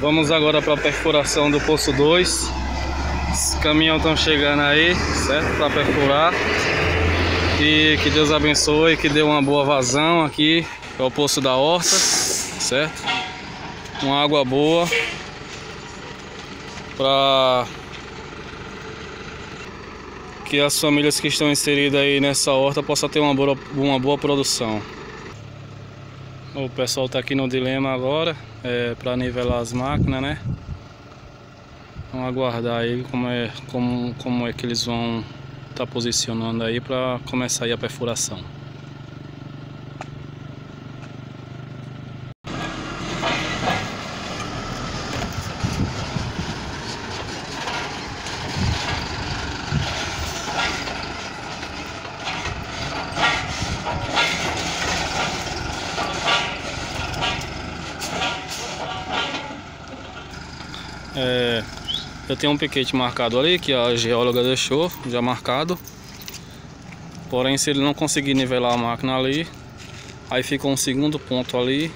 Vamos agora para a perfuração do poço 2. Os caminhões estão chegando aí, certo? Para perfurar. E que Deus abençoe, que dê uma boa vazão aqui. É o poço da horta, certo? Uma água boa para que as famílias que estão inseridas aí nessa horta possam ter uma boa produção. O pessoal está aqui no dilema agora, para nivelar as máquinas, né? Vamos aguardar aí como é que eles vão estar posicionando aí para começar aí a perfuração. Eu tenho um piquete marcado ali, que a geóloga deixou, já marcado. Porém, se ele não conseguir nivelar a máquina ali, aí fica um segundo ponto ali,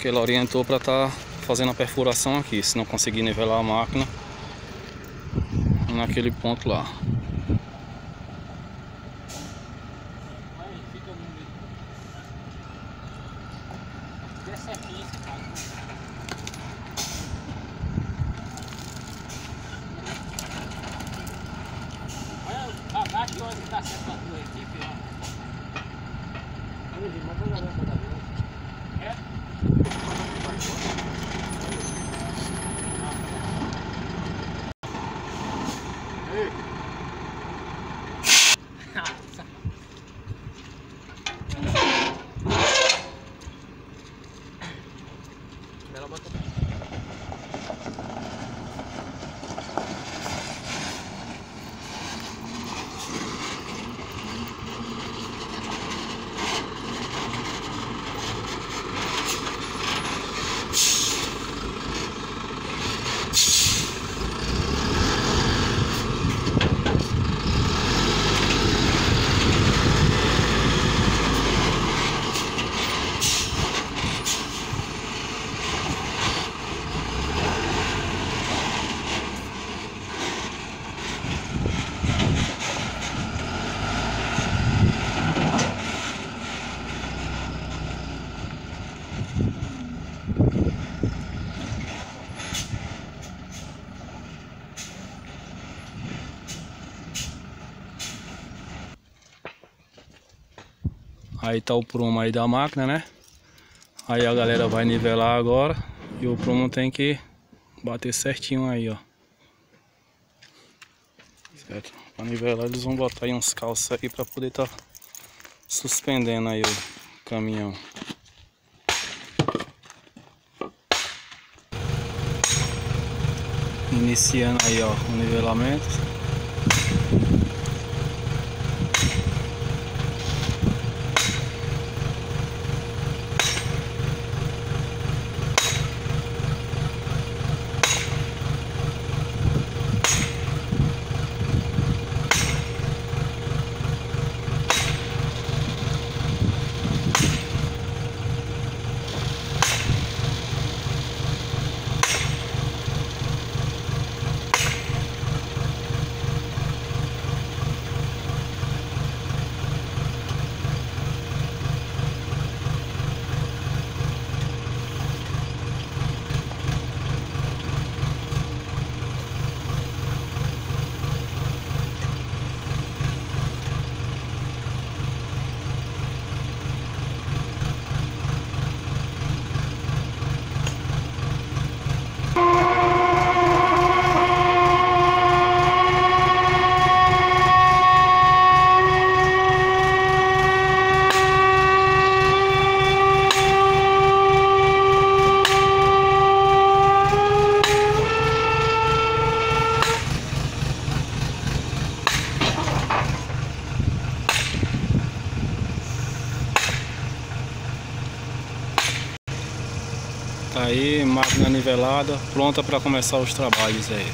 que ela orientou para estar fazendo a perfuração aqui. Se não conseguir nivelar a máquina, naquele ponto lá. Aí tá o prumo aí da máquina, né? Aí a galera vai nivelar agora. E o prumo tem que bater certinho aí, ó. Certo? Pra nivelar eles vão botar aí uns calços aqui pra poder tá suspendendo aí o caminhão. Iniciando aí, ó, o nivelamento. Aí, máquina nivelada, pronta para começar os trabalhos aí.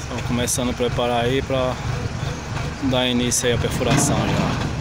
Estão começando a preparar aí para dar início aí à perfuração já.